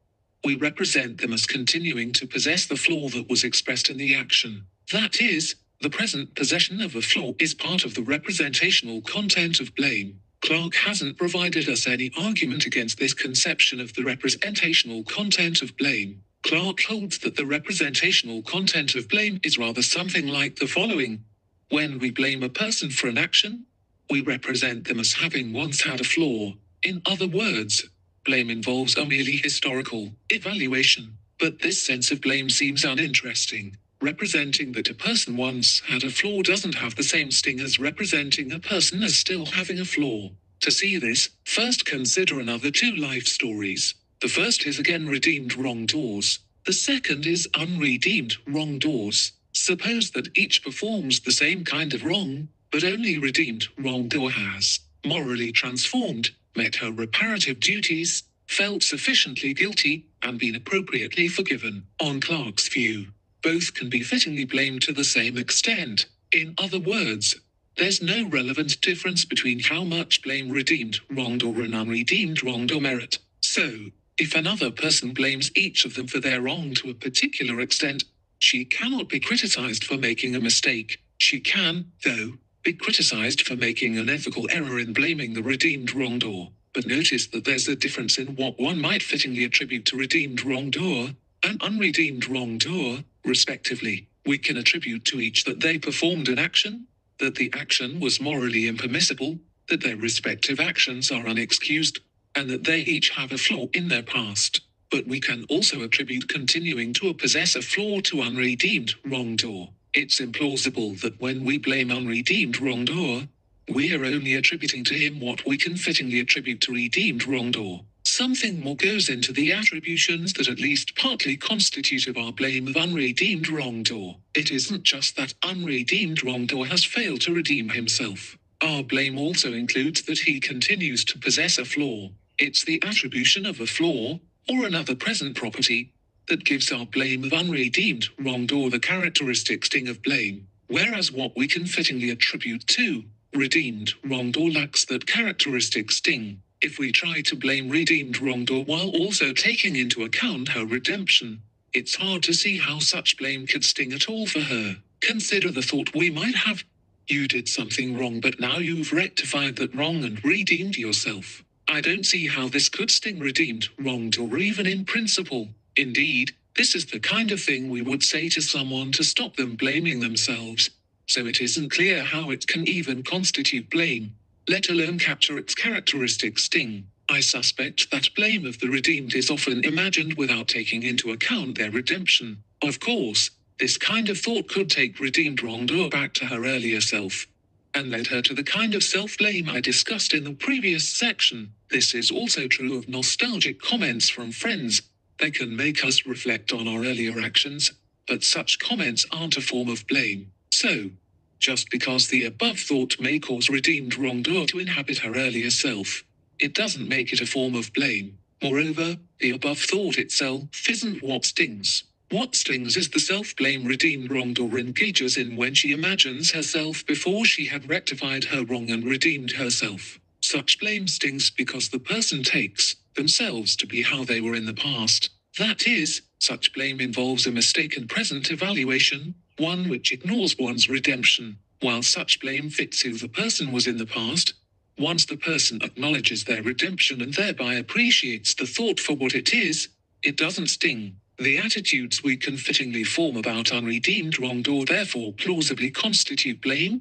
we represent them as continuing to possess the flaw that was expressed in the action. That is, the present possession of a flaw is part of the representational content of blame. Clarke hasn't provided us any argument against this conception of the representational content of blame. Clarke holds that the representational content of blame is rather something like the following. When we blame a person for an action, we represent them as having once had a flaw. In other words, blame involves a merely historical evaluation, but this sense of blame seems uninteresting. Representing that a person once had a flaw doesn't have the same sting as representing a person as still having a flaw. To see this, first consider another two life stories. The first is again redeemed wrongdoers. The second is unredeemed wrongdoers. Suppose that each performs the same kind of wrong, but only redeemed wrongdoer has morally transformed, met her reparative duties, felt sufficiently guilty, and been appropriately forgiven. On Clarke's view, both can be fittingly blamed to the same extent. In other words, there's no relevant difference between how much blame redeemed wrongdoer and unredeemed wrongdoer merit. So, if another person blames each of them for their wrong to a particular extent, she cannot be criticized for making a mistake. She can, though, be criticized for making an ethical error in blaming the redeemed wrongdoer. But notice that there's a difference in what one might fittingly attribute to redeemed wrongdoer and unredeemed wrongdoer, respectively. We can attribute to each that they performed an action, that the action was morally impermissible, that their respective actions are unexcused, and that they each have a flaw in their past. But we can also attribute continuing to possess a flaw to unredeemed wrongdoer. It's implausible that when we blame unredeemed wrongdoer, we are only attributing to him what we can fittingly attribute to redeemed wrongdoer. Something more goes into the attributions that at least partly constitute of our blame of unredeemed wrongdoer. It isn't just that unredeemed wrongdoer has failed to redeem himself. Our blame also includes that he continues to possess a flaw. It's the attribution of a flaw, or another present property, that gives our blame of unredeemed wrongdoer the characteristic sting of blame, whereas what we can fittingly attribute to redeemed wrongdoer lacks that characteristic sting. If we try to blame redeemed wrongdoer while also taking into account her redemption, it's hard to see how such blame could sting at all for her. Consider the thought we might have: you did something wrong, but now you've rectified that wrong and redeemed yourself. I don't see how this could sting redeemed wrongdoer even in principle. Indeed, this is the kind of thing we would say to someone to stop them blaming themselves, so it isn't clear how it can even constitute blame, let alone capture its characteristic sting. I suspect that blame of the redeemed is often imagined without taking into account their redemption. Of course, this kind of thought could take redeemed wrongdoer back to her earlier self, and led her to the kind of self-blame I discussed in the previous section. This is also true of nostalgic comments from friends. They can make us reflect on our earlier actions, but such comments aren't a form of blame. So, just because the above thought may cause redeemed wrongdoer to inhabit her earlier self, it doesn't make it a form of blame. Moreover, the above thought itself isn't what stings. What stings is the self-blame redeemed wrongdoer engages in when she imagines herself before she had rectified her wrong and redeemed herself. Such blame stings because the person takes themselves to be how they were in the past. That is, such blame involves a mistaken present evaluation, one which ignores one's redemption, while such blame fits who the person was in the past. Once the person acknowledges their redemption and thereby appreciates the thought for what it is, it doesn't sting. The attitudes we can fittingly form about unredeemed wrongdoer therefore plausibly constitute blame,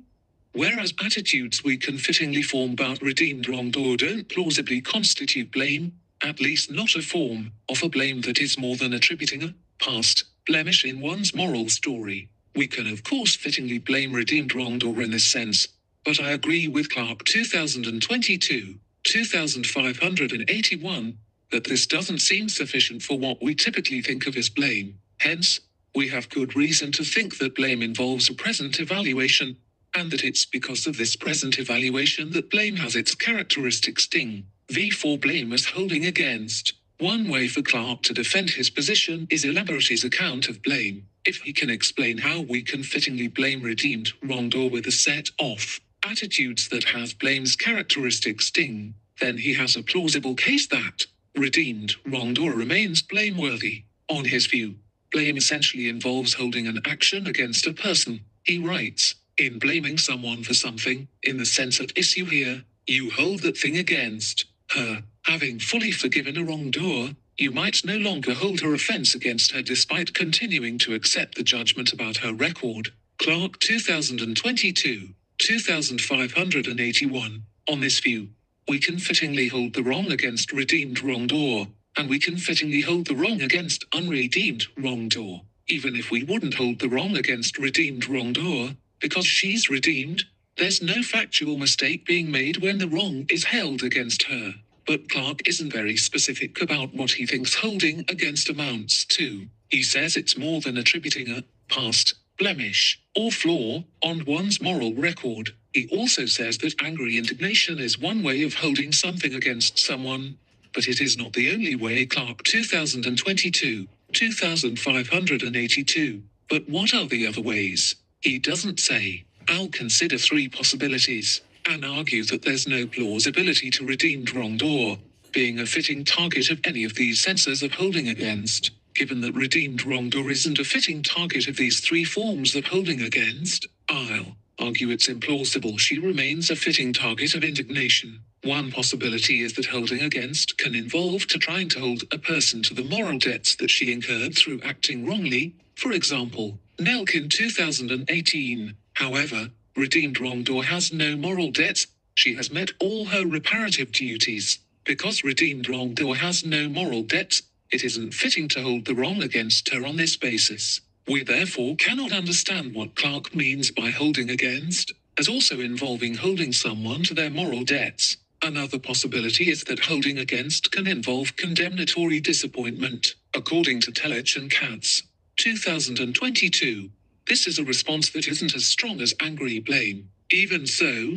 whereas attitudes we can fittingly form about redeemed wrongdoer don't plausibly constitute blame, at least not a form of a blame that is more than attributing a past blemish in one's moral story. We can of course fittingly blame redeemed wrongdoer in this sense, but I agree with Clarke 2022, 2581, that this doesn't seem sufficient for what we typically think of as blame. Hence, we have good reason to think that blame involves a present evaluation, and that it's because of this present evaluation that blame has its characteristic sting. V4 blame as holding against. One way for Clarke to defend his position is elaborate his account of blame. If he can explain how we can fittingly blame redeemed wrongdoer with a set of attitudes that has blame's characteristic sting, then he has a plausible case that redeemed wrongdoer remains blameworthy. On his view, blame essentially involves holding an action against a person. He writes, "In blaming someone for something, in the sense at issue here, you hold that thing against her. Having fully forgiven a wrongdoer, you might no longer hold her offense against her despite continuing to accept the judgment about her record." Clarke 2022, 2581. On this view, we can fittingly hold the wrong against redeemed wronged or, and we can fittingly hold the wrong against unredeemed wronged or, even if we wouldn't hold the wrong against redeemed wronged or, because she's redeemed, there's no factual mistake being made when the wrong is held against her. But Clarke isn't very specific about what he thinks holding against amounts to. He says it's more than attributing a past, blemish, or flaw on one's moral record. He also says that angry indignation is one way of holding something against someone. But it is not the only way. Clarke 2022, 2582. But what are the other ways? He doesn't say. I'll consider three possibilities, and argue that there's no plausibility to redeemed wronged or being a fitting target of any of these senses of holding against, given that redeemed wronged or isn't a fitting target of these three forms of holding against. I'll argue it's implausible she remains a fitting target of indignation. One possibility is that holding against can involve trying to hold a person to the moral debts that she incurred through acting wrongly, for example, Nelkin 2018. However, redeemed wronged or has no moral debts. She has met all her reparative duties. Because redeemed wronged or has no moral debts, it isn't fitting to hold the wrong against her on this basis. We therefore cannot understand what Clarke means by holding against, as also involving holding someone to their moral debts. Another possibility is that holding against can involve condemnatory disappointment, according to Telech and Katz, 2022. This is a response that isn't as strong as angry blame. Even so,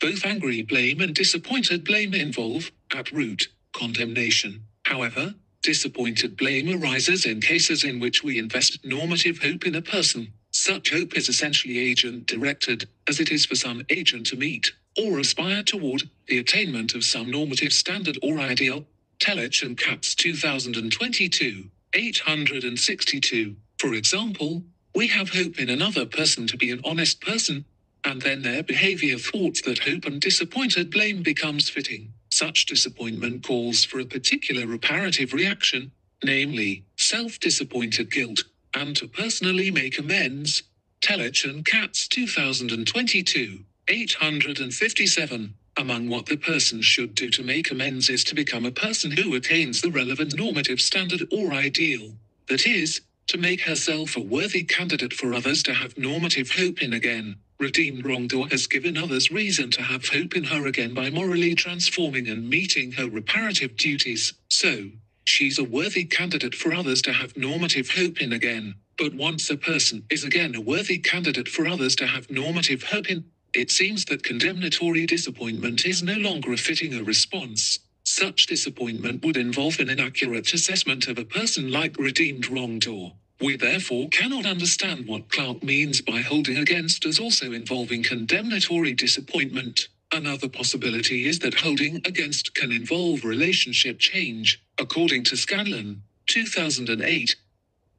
both angry blame and disappointed blame involve, at root, condemnation. However, disappointed blame arises in cases in which we invest normative hope in a person. Such hope is essentially agent-directed, as it is for some agent to meet, or aspire toward, the attainment of some normative standard or ideal. Telech and Katz 2022, 862, for example, we have hope in another person to be an honest person, and then their behavior thwarts that hope and disappointed blame becomes fitting. Such disappointment calls for a particular reparative reaction, namely, self-disappointed guilt, and to personally make amends. Telech and Katz 2022, 857. Among what the person should do to make amends is to become a person who attains the relevant normative standard or ideal. That is, to make herself a worthy candidate for others to have normative hope in again. Redeemed wronged or has given others reason to have hope in her again by morally transforming and meeting her reparative duties. So, she's a worthy candidate for others to have normative hope in again. But once a person is again a worthy candidate for others to have normative hope in, it seems that condemnatory disappointment is no longer fitting a response. Such disappointment would involve an inaccurate assessment of a person like redeemed wronged or. We therefore cannot understand what Clarke means by holding against as also involving condemnatory disappointment. Another possibility is that holding against can involve relationship change, according to Scanlon, 2008.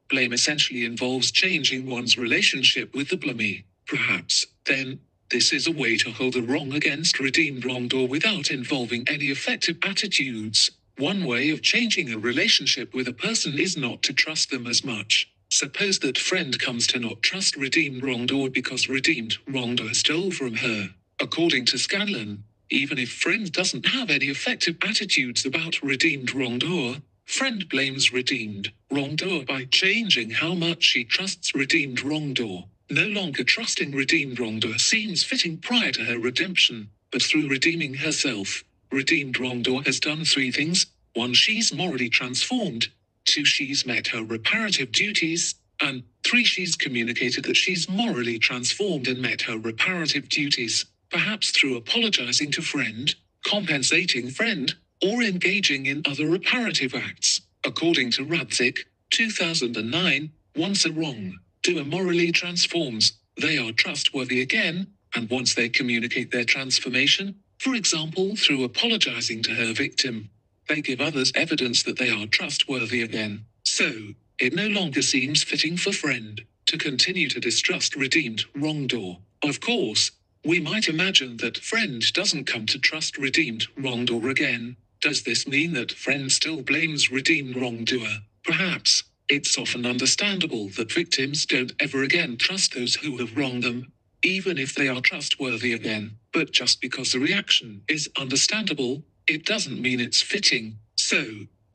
Blame essentially involves changing one's relationship with the blamee. Perhaps, then, this is a way to hold a wrong against redeemed wronged or without involving any effective attitudes. One way of changing a relationship with a person is not to trust them as much. Suppose that friend comes to not trust redeemed wronged or because redeemed wronged or stole from her. According to Scanlon, even if friend doesn't have any effective attitudes about redeemed wronged or, friend blames redeemed wronged or by changing how much she trusts redeemed wronged or. No longer trusting redeemed wronged or seems fitting prior to her redemption, but through redeeming herself, redeemed wronged or has done three things. 1. She's morally transformed. 2. She's met her reparative duties. And 3. She's communicated that she's morally transformed and met her reparative duties, perhaps through apologizing to friend, compensating friend, or engaging in other reparative acts. According to Radzik, 2009, once a wrong doer morally transforms, they are trustworthy again, and once they communicate their transformation, for example through apologizing to her victim, they give others evidence that they are trustworthy again. So, it no longer seems fitting for friend to continue to distrust redeemed wronged or. Of course, we might imagine that friend doesn't come to trust redeemed wronged or again. Does this mean that friend still blames redeemed wrongdoer? Perhaps. It's often understandable that victims don't ever again trust those who have wronged them, even if they are trustworthy again. But just because the reaction is understandable, it doesn't mean it's fitting. So,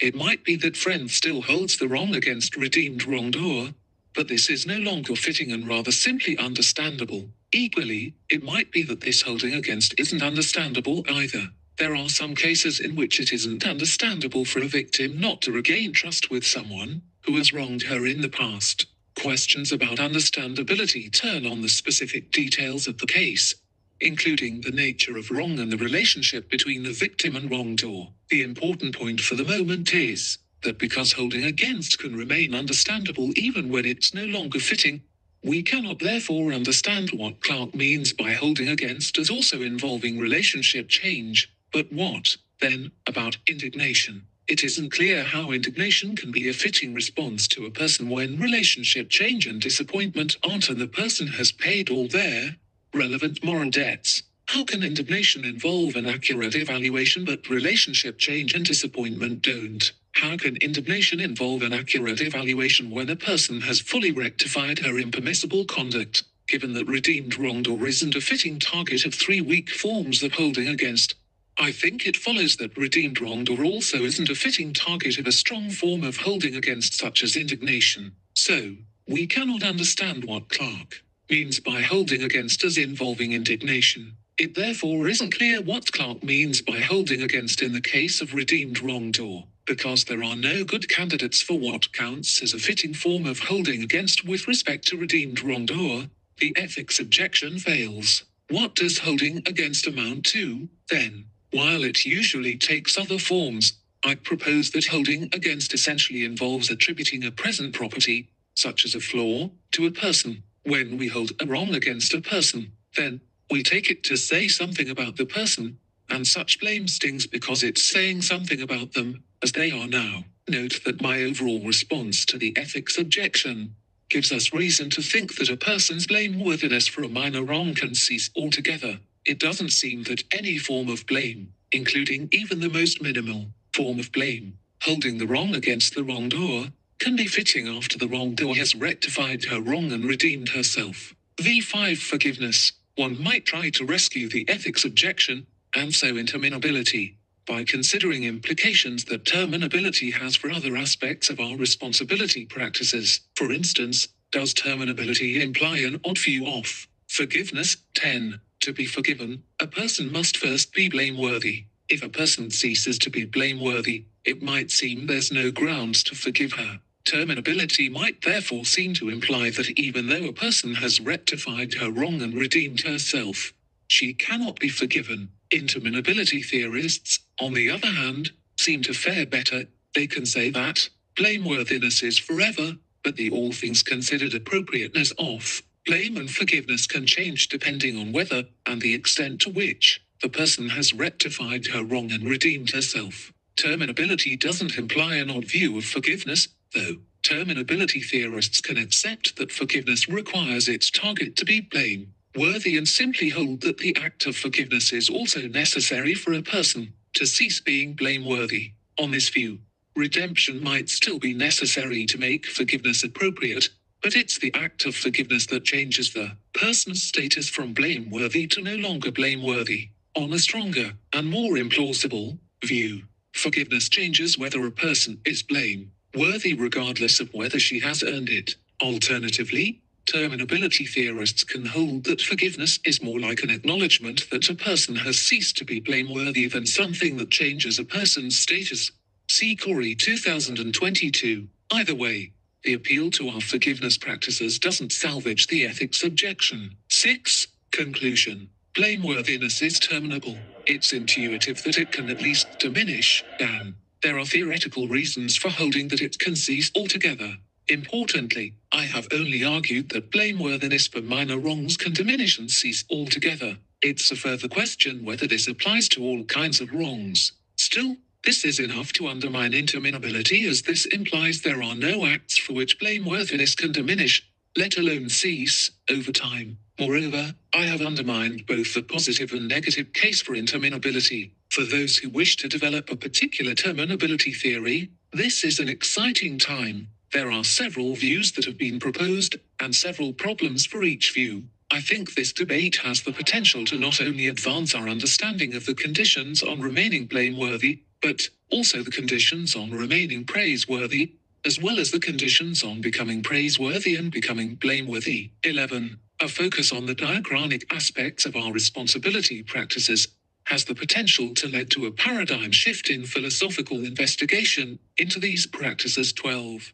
it might be that Friend still holds the wrong against redeemed wrongdoer, but this is no longer fitting and rather simply understandable. Equally, it might be that this holding against isn't understandable either. There are some cases in which it isn't understandable for a victim not to regain trust with someone who has wronged her in the past. Questions about understandability turn on the specific details of the case, including the nature of wrong and the relationship between the victim and wrongdoer. The important point for the moment is that because holding against can remain understandable even when it's no longer fitting, we cannot therefore understand what Clarke means by holding against as also involving relationship change. But what, then, about indignation? It isn't clear how indignation can be a fitting response to a person when relationship change and disappointment aren't and the person has paid all their relevant moral debts. How can indignation involve an accurate evaluation but relationship change and disappointment don't? How can indignation involve an accurate evaluation when a person has fully rectified her impermissible conduct, given that redeemed wrongdoer isn't a fitting target of three weak forms of holding against? I think it follows that redeemed wrongdoer also isn't a fitting target of a strong form of holding against such as indignation. So, we cannot understand what Clarke means by holding against as involving indignation. It therefore isn't clear what Clarke means by holding against in the case of redeemed wrongdoer, because there are no good candidates for what counts as a fitting form of holding against with respect to redeemed wrongdoer. The ethics objection fails. What does holding against amount to, then? While it usually takes other forms, I propose that holding against essentially involves attributing a present property, such as a flaw, to a person. When we hold a wrong against a person, then we take it to say something about the person, and such blame stings because it's saying something about them, as they are now. Note that my overall response to the ethics objection gives us reason to think that a person's blameworthiness for a minor wrong can cease altogether. It doesn't seem that any form of blame, including even the most minimal form of blame, holding the wrong against the wrongdoer, can be fitting after the wrongdoer has rectified her wrong and redeemed herself. V5 Forgiveness. One might try to rescue the ethics objection, and so interminability, by considering implications that terminability has for other aspects of our responsibility practices. For instance, does terminability imply an odd view of forgiveness? 10. To be forgiven, a person must first be blameworthy. If a person ceases to be blameworthy, it might seem there's no grounds to forgive her. Terminability might therefore seem to imply that even though a person has rectified her wrong and redeemed herself, she cannot be forgiven. Interminability theorists, on the other hand, seem to fare better. They can say that blameworthiness is forever, but the all things considered appropriateness of blame and forgiveness can change depending on whether, and the extent to which, the person has rectified her wrong and redeemed herself. Terminability doesn't imply an odd view of forgiveness, though. Terminability theorists can accept that forgiveness requires its target to be blame-worthy and simply hold that the act of forgiveness is also necessary for a person to cease being blameworthy. On this view, redemption might still be necessary to make forgiveness appropriate, but it's the act of forgiveness that changes the person's status from blameworthy to no longer blameworthy. On a stronger and more implausible view, forgiveness changes whether a person is blame-worthy regardless of whether she has earned it. Alternatively, terminability theorists can hold that forgiveness is more like an acknowledgement that a person has ceased to be blame-worthy than something that changes a person's status. See Khoury 2022. Either way, the appeal to our forgiveness practices doesn't salvage the ethics objection. 6. Conclusion. Blameworthiness is terminable. It's intuitive that it can at least diminish. Dan, there are theoretical reasons for holding that it can cease altogether. Importantly, I have only argued that blameworthiness for minor wrongs can diminish and cease altogether. It's a further question whether this applies to all kinds of wrongs. Still, this is enough to undermine interminability, as this implies there are no acts for which blameworthiness can diminish, let alone cease, over time. Moreover, I have undermined both the positive and negative case for interminability. For those who wish to develop a particular terminability theory, this is an exciting time. There are several views that have been proposed, and several problems for each view. I I think this debate has the potential to not only advance our understanding of the conditions on remaining blameworthy, but also the conditions on remaining praiseworthy, as well as the conditions on becoming praiseworthy and becoming blameworthy. 11. A focus on the diachronic aspects of our responsibility practices has the potential to lead to a paradigm shift in philosophical investigation into these practices. 12.